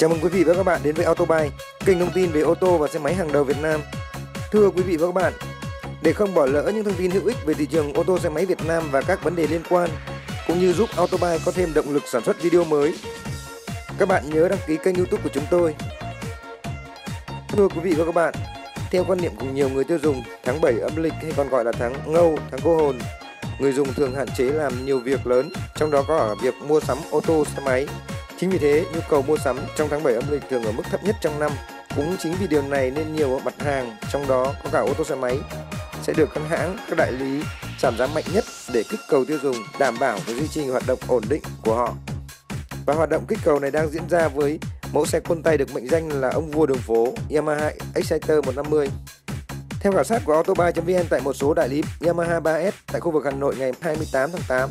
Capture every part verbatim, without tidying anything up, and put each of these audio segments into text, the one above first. Chào mừng quý vị và các bạn đến với AutoBikes, kênh thông tin về ô tô và xe máy hàng đầu Việt Nam. Thưa quý vị và các bạn, để không bỏ lỡ những thông tin hữu ích về thị trường ô tô xe máy Việt Nam và các vấn đề liên quan, cũng như giúp AutoBikes có thêm động lực sản xuất video mới, các bạn nhớ đăng ký kênh YouTube của chúng tôi. Thưa quý vị và các bạn, theo quan niệm của nhiều người tiêu dùng, tháng bảy âm lịch hay còn gọi là tháng Ngâu, tháng cô hồn, người dùng thường hạn chế làm nhiều việc lớn, trong đó có việc mua sắm ô tô xe máy. Chính vì thế, nhu cầu mua sắm trong tháng bảy âm lịch thường ở mức thấp nhất trong năm. Cũng chính vì điều này nên nhiều mặt hàng, trong đó có cả ô tô xe máy, sẽ được các hãng, các đại lý giảm giá mạnh nhất để kích cầu tiêu dùng, đảm bảo và duy trì hoạt động ổn định của họ. Và hoạt động kích cầu này đang diễn ra với mẫu xe khuôn tay được mệnh danh là ông vua đường phố Yamaha Exciter một trăm năm mươi. Theo khảo sát của autobikes chấm vn tại một số đại lý Yamaha ba S tại khu vực Hà Nội ngày hai mươi tám tháng tám,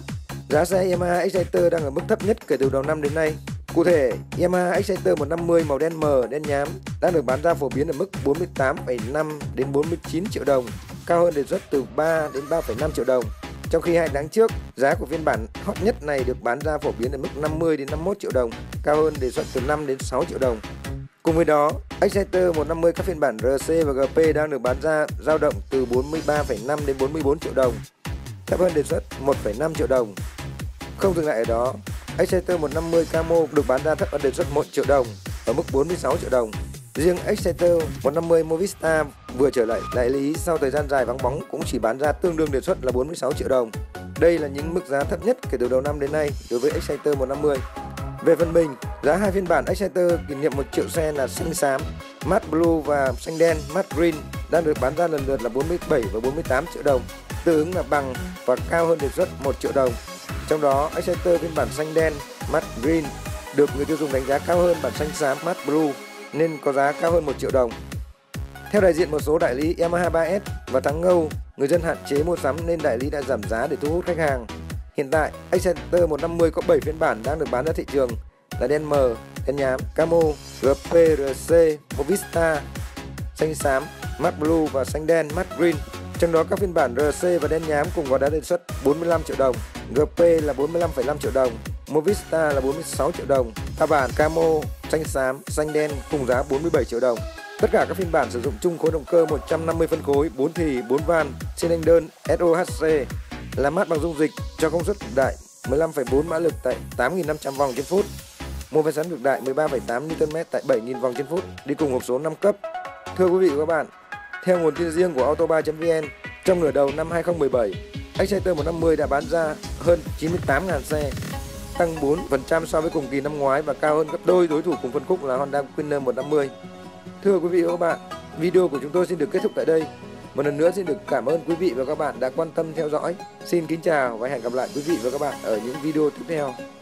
giá xe Yamaha Exciter đang ở mức thấp nhất kể từ đầu năm đến nay. Cụ thể, Yamaha Exciter một trăm năm mươi màu đen mờ, đen nhám đang được bán ra phổ biến ở mức bốn mươi tám phẩy năm đến bốn mươi chín triệu đồng, cao hơn đề xuất từ ba đến ba phẩy năm triệu đồng. Trong khi hai tháng trước, giá của phiên bản hot nhất này được bán ra phổ biến ở mức năm mươi đến năm mươi mốt triệu đồng, cao hơn đề xuất từ năm đến sáu triệu đồng. Cùng với đó, Exciter một trăm năm mươi các phiên bản R C và G P đang được bán ra dao động từ bốn mươi ba phẩy năm đến bốn mươi bốn triệu đồng, thấp hơn đề xuất một phẩy năm triệu đồng. Không dừng lại ở đó, Exciter một trăm năm mươi Camo được bán ra thấp hơn đề xuất một triệu đồng, ở mức bốn mươi sáu triệu đồng. Riêng Exciter một trăm năm mươi Movistar vừa trở lại đại lý sau thời gian dài vắng bóng cũng chỉ bán ra tương đương đề xuất là bốn mươi sáu triệu đồng. Đây là những mức giá thấp nhất kể từ đầu năm đến nay đối với Exciter một trăm năm mươi. Về phần mình, giá hai phiên bản Exciter kỷ niệm một triệu xe là xanh xám, matte blue và xanh đen, matte green đang được bán ra lần lượt là bốn mươi bảy và bốn mươi tám triệu đồng, tương ứng là bằng và cao hơn đề xuất một triệu đồng. Trong đó, Exciter phiên bản xanh đen, matte green được người tiêu dùng đánh giá cao hơn bản xanh xám, matte blue nên có giá cao hơn một triệu đồng. Theo đại diện một số đại lý Yamaha ba S, vào tháng Ngâu, người dân hạn chế mua sắm nên đại lý đã giảm giá để thu hút khách hàng. Hiện tại, Exciter một trăm năm mươi có bảy phiên bản đang được bán ra thị trường là đen mờ, đen nhám, camo, G P, R C, Movistar, xanh xám, matte blue và xanh đen, matte green. Trong đó các phiên bản R C và đen nhám cùng có giá đề xuất bốn mươi lăm triệu đồng, G P là bốn mươi lăm phẩy năm triệu đồng, Movistar là bốn mươi sáu triệu đồng, các bản Camo, xanh xám, xanh đen cùng giá bốn mươi bảy triệu đồng. Tất cả các phiên bản sử dụng chung khối động cơ một trăm năm mươi phân khối, bốn thì, bốn van, xilanh đơn S O H C, làm mát bằng dung dịch cho công suất cực đại mười lăm phẩy bốn mã lực tại tám nghìn năm trăm vòng trên phút, mô phanh xoắn cực đại mười ba phẩy tám Newton mét tại bảy nghìn vòng trên phút, đi cùng hộp số năm cấp. Thưa quý vị và các bạn, theo nguồn tin riêng của autobikes chấm vn, trong nửa đầu năm hai không một bảy, Exciter một trăm năm mươi đã bán ra hơn chín mươi tám nghìn xe, tăng bốn phần trăm so với cùng kỳ năm ngoái và cao hơn gấp đôi đối thủ cùng phân khúc là Honda Winner một trăm năm mươi. Thưa quý vị và các bạn, video của chúng tôi xin được kết thúc tại đây. Một lần nữa xin được cảm ơn quý vị và các bạn đã quan tâm theo dõi. Xin kính chào và hẹn gặp lại quý vị và các bạn ở những video tiếp theo.